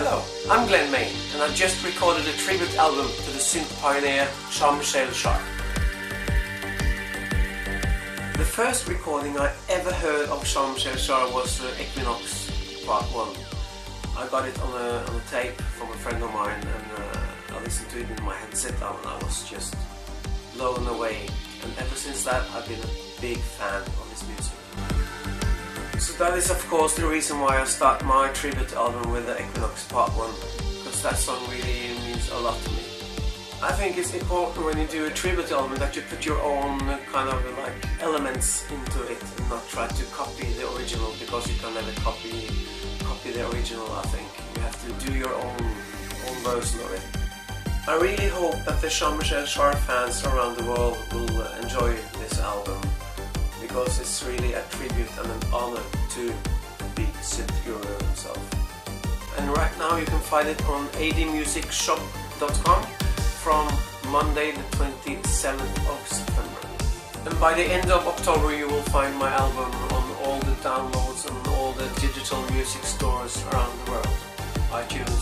Hello, I'm Glenn Main and I just recorded a tribute album to the synth pioneer Jean-Michel Jarre. The first recording I ever heard of Jean-Michel Jarre was Equinoxe Part 1. I got it on a tape from a friend of mine and I listened to it in my headset and I was just blown away, and ever since that I've been a big fan of his music. So that is of course the reason why I start my tribute album with the Equinoxe Part 1, because that song really means a lot to me. I think it's important when you do a tribute album that you put your own kind of like elements into it and not try to copy the original, because you can never copy the original. I think you have to do your own version of it. I really hope that the Jean-Michel Jarre fans around the world will enjoy this album, because it's really a tribute and an honor to the big synth guru himself. And right now you can find it on admusicshop.com from Monday the 27th of September. And by the end of October you will find my album on all the downloads and all the digital music stores around the world. iTunes.